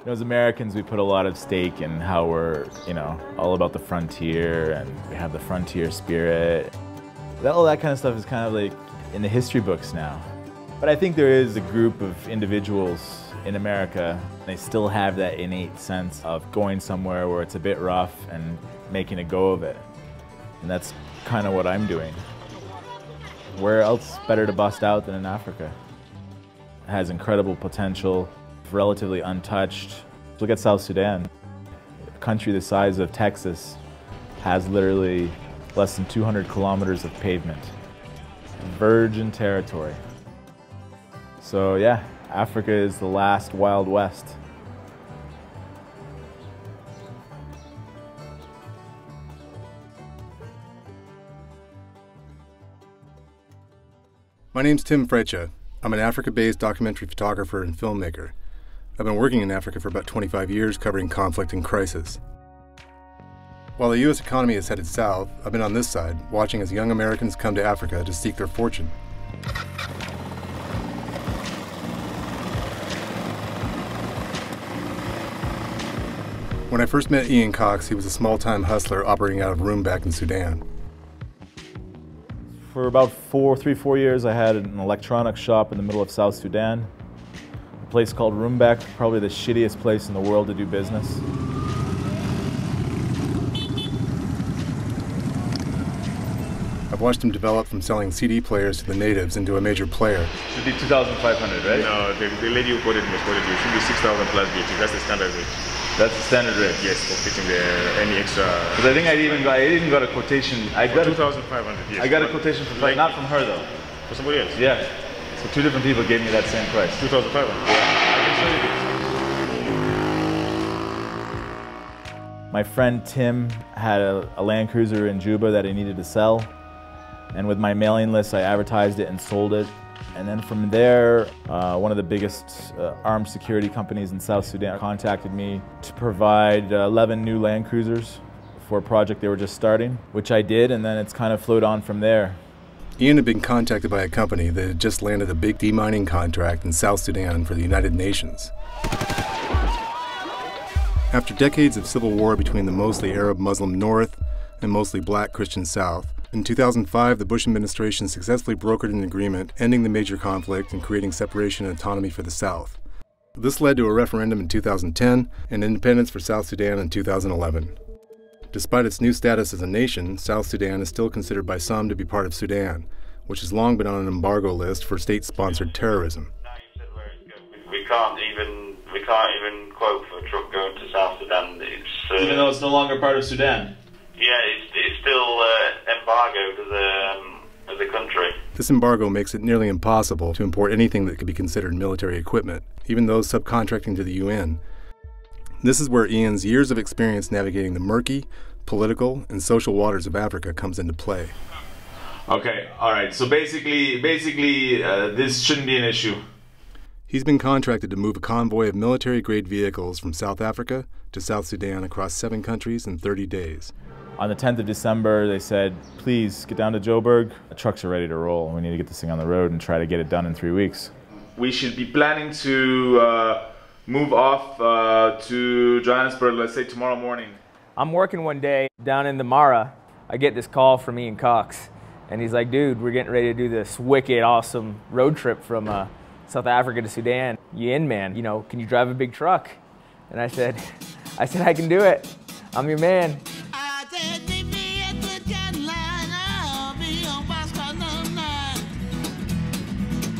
You know, as Americans, we put a lot of stake in how we're, you know, all about the frontier, and we have the frontier spirit. All that kind of stuff is kind of like in the history books now. But I think there is a group of individuals in America, they still have that innate sense of going somewhere where it's a bit rough and making a go of it. And that's kind of what I'm doing. Where else better to bust out than in Africa? It has incredible potential, relatively untouched. Look at South Sudan. A country the size of Texas has literally less than 200 kilometers of pavement. Virgin territory. So yeah, Africa is the last Wild West. My name's Tim Freccia. I'm an Africa-based documentary photographer and filmmaker. I've been working in Africa for about 25 years covering conflict and crisis. While the U.S. economy is headed south, I've been on this side, watching as young Americans come to Africa to seek their fortune. When I first met Ian Cox, he was a small-time hustler operating out of Rumbach in Sudan. For about three, four years, I had an electronics shop in the middle of South Sudan. A place called Rumbach, probably the shittiest place in the world to do business. I've watched him develop from selling CD players to the natives into a major player. It should be 2,500, right? No, the lady who quoted me quoted you. It should be 6,000 plus VAT. That's the standard rate. That's the standard rate, yes, for fitting any extra. Because I think I even got a quotation. I got 2,500. Yes. I got a quotation from, like, not from her though. For somebody else. Yeah. So two different people gave me that same price. 2,500. Yeah. My friend Tim had a Land Cruiser in Juba that he needed to sell, and with my mailing list, I advertised it and sold it. And then from there, one of the biggest armed security companies in South Sudan contacted me to provide 11 new Land Cruisers for a project they were just starting, which I did, and then it's kind of flowed on from there. Ian had been contacted by a company that had just landed a big demining contract in South Sudan for the United Nations. After decades of civil war between the mostly Arab Muslim North and mostly black Christian South, in 2005, the Bush administration successfully brokered an agreement ending the major conflict and creating separation and autonomy for the South. This led to a referendum in 2010 and independence for South Sudan in 2011. Despite its new status as a nation, South Sudan is still considered by some to be part of Sudan, which has long been on an embargo list for state-sponsored terrorism. We can't even quote for a truck going to South Sudan. Even though it's no longer part of Sudan? Yeah, it's still embargoed as a country. This embargo makes it nearly impossible to import anything that could be considered military equipment, even those subcontracting to the UN. This is where Ian's years of experience navigating the murky, political, and social waters of Africa comes into play. Okay, all right, so basically, this shouldn't be an issue. He's been contracted to move a convoy of military-grade vehicles from South Africa to South Sudan across 7 countries in 30 days. On the 10th of December, they said, please get down to Joburg. The trucks are ready to roll. We need to get this thing on the road and try to get it done in 3 weeks. We should be planning to move off to Johannesburg, let's say tomorrow morning. I'm working one day down in the Mara. I get this call from Ian Cox, and he's like, dude, we're getting ready to do this wicked awesome road trip from South Africa to Sudan. You in, man? You know, can you drive a big truck? And I said, I can do it. I'm your man.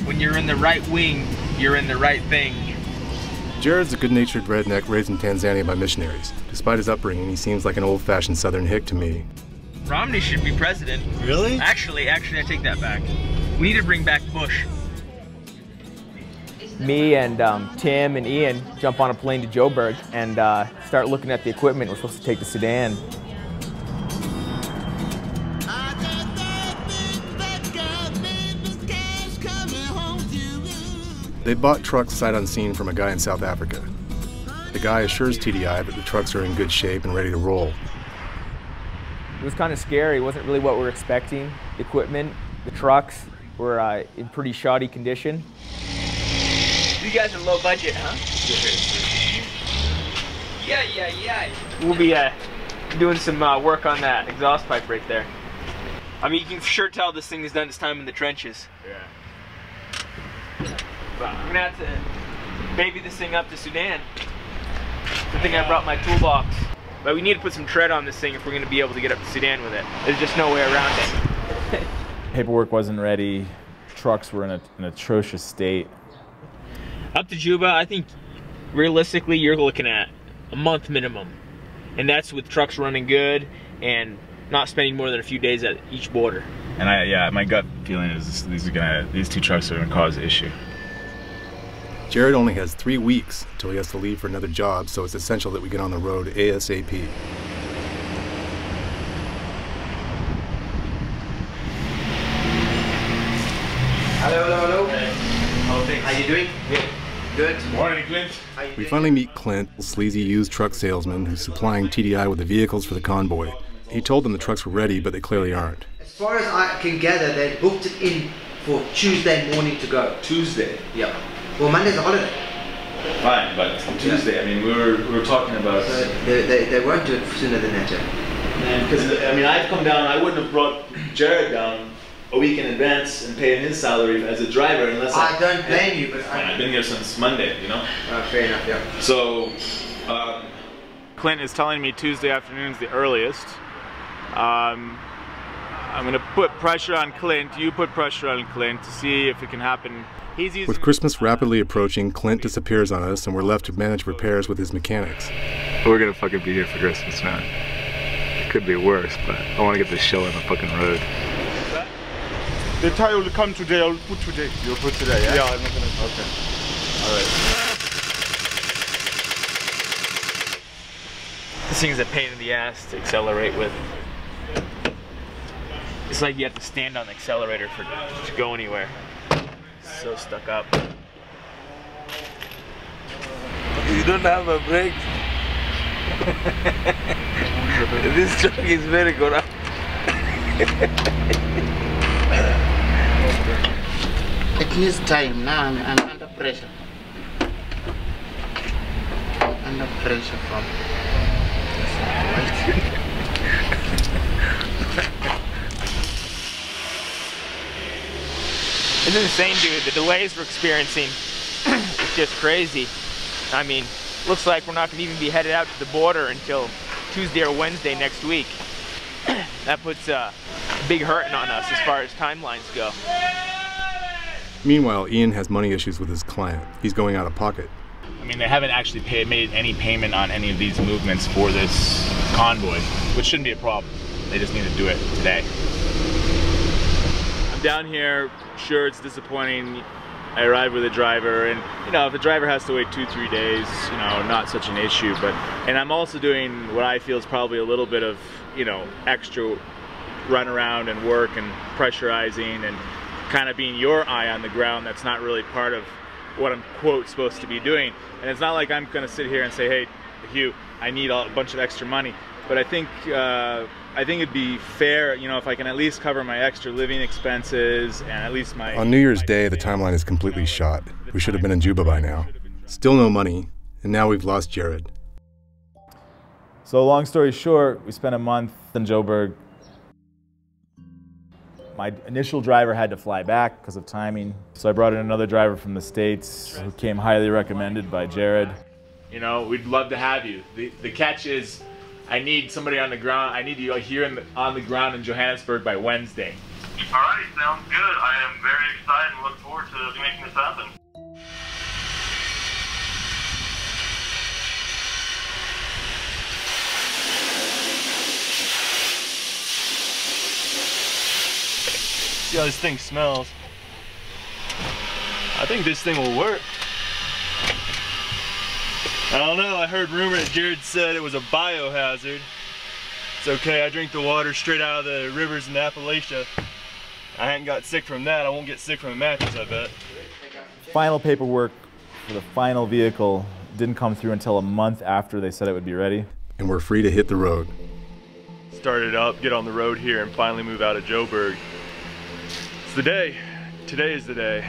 When you're in the right wing, you're in the right thing. Jared's a good-natured redneck raised in Tanzania by missionaries. Despite his upbringing, he seems like an old-fashioned Southern hick to me. Romney should be president. Really? Actually, I take that back. We need to bring back Bush. Me and Tim and Ian jump on a plane to Joburg and start looking at the equipment we're supposed to take to Sudan. They bought trucks sight unseen from a guy in South Africa. The guy assures TDI that the trucks are in good shape and ready to roll. It was kind of scary. It wasn't really what we were expecting. The equipment, the trucks were in pretty shoddy condition. You guys are low budget, huh? Yeah, yeah, yeah. We'll be doing some work on that exhaust pipe right there. I mean, you can sure tell this thing has done its time in the trenches. Yeah. But I'm gonna have to baby this thing up to Sudan. Good thing I brought my toolbox. But we need to put some tread on this thing if we're gonna be able to get up to Sudan with it. There's just no way around it. Paperwork wasn't ready. Trucks were in an atrocious state. Up to Juba, I think realistically you're looking at a month minimum. And that's with trucks running good and not spending more than a few days at each border. And my gut feeling is these two trucks are gonna cause an issue. Jared only has 3 weeks until he has to leave for another job, so it's essential that we get on the road ASAP. Hello, hello, hello. Hey. How you doing? Good. Good. Morning, Clint. We finally meet Clint, a sleazy used truck salesman who's supplying TDI with the vehicles for the convoy. He told them the trucks were ready, but they clearly aren't. As far as I can gather, they booked it in for Tuesday morning to go. Tuesday? Yeah. Well, Monday's a holiday. Fine, but Tuesday, I mean, we were talking about... So they won't do it sooner than that, Jared. Because, I mean, I've come down, I wouldn't have brought Jared down a week in advance and pay him his salary as a driver unless I... don't blame you, but... I've been here since Monday, you know? Fair enough, yeah. So, Clint is telling me Tuesday afternoon's the earliest. I'm going to put pressure on Clint, you put pressure on Clint to see if it can happen. With Christmas rapidly approaching, Clint disappears on us and we're left to manage repairs with his mechanics. We're going to fucking be here for Christmas, man. It could be worse, but I want to get this show on the fucking road. The tire will come today, I'll put today. You'll put today, yeah? Yeah, I'm not going to... Okay. All right. This thing's a pain in the ass to accelerate with. It's like you have to stand on the accelerator to go anywhere. It's so stuck up. You don't have a brake. This truck is very corrupt. It needs time now. I'm under pressure. I'm under pressure from. It's insane, dude. The delays we're experiencing is just crazy. I mean, looks like we're not going to even be headed out to the border until Tuesday or Wednesday next week. That puts a big hurting on us as far as timelines go. Meanwhile, Ian has money issues with his client. He's going out of pocket. I mean, they haven't actually made any payment on any of these movements for this convoy, which shouldn't be a problem. They just need to do it today. Down here, sure, it's disappointing. I arrived with a driver, and you know, if a driver has to wait 2-3 days, you know, not such an issue. But, and I'm also doing what I feel is probably a little bit of, you know, extra run around and work and pressurizing and kind of being your eye on the ground. That's not really part of what I'm quote supposed to be doing. And it's not like I'm gonna sit here and say, hey, Hugh, I need a bunch of extra money. But I think it'd be fair, you know, if I can at least cover my extra living expenses and at least my... On New Year's Day, the timeline is completely shot. We should have been in Juba by now. Still no money, and now we've lost Jared. So long story short, we spent a month in Joburg. My initial driver had to fly back because of timing. So I brought in another driver from the States who came highly recommended by Jared. You know, we'd love to have you. The catch is... I need somebody on the ground. I need you here on the ground in Johannesburg by Wednesday. All right, sounds good. I am very excited and look forward to making this happen. See how this thing smells. I think this thing will work. I don't know, I heard rumor that Jared said it was a biohazard. It's okay, I drink the water straight out of the rivers in Appalachia. I hadn't got sick from that, I won't get sick from the matches, I bet. Final paperwork for the final vehicle didn't come through until a month after they said it would be ready. And we're free to hit the road. Start it up, get on the road here, and finally move out of Joburg. It's the day. Today is the day.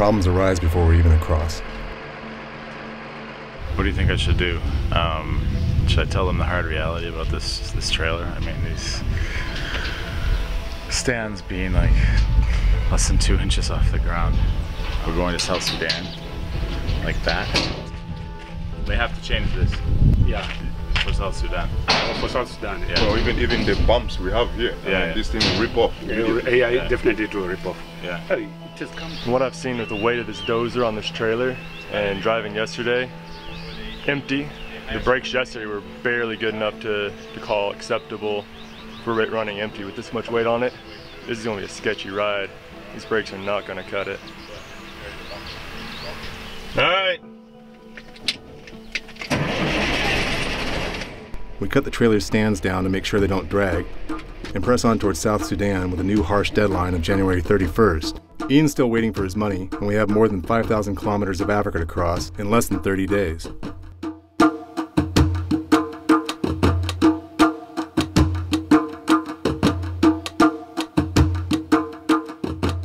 problems arise before we're even across. What do you think I should do? Should I tell them the hard reality about this trailer? I mean, these stands being like less than 2 inches off the ground. We're going to South Sudan like that. They have to change this. Yeah, for South Sudan. Oh, for South Sudan, yeah. Well, even the bumps we have here, I mean, this thing will rip off. Yeah, definitely it will rip off. Yeah. Hey, it just comes. What I've seen with the weight of this dozer on this trailer and driving yesterday, empty. The brakes yesterday were barely good enough to call acceptable for it running empty. With this much weight on it, this is going to be a sketchy ride. These brakes are not going to cut it. All right. We cut the trailer's stands down to make sure they don't drag and press on towards South Sudan with a new harsh deadline of January 31st. Ian's still waiting for his money, and we have more than 5,000 kilometers of Africa to cross in less than 30 days.